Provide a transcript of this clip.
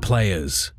players.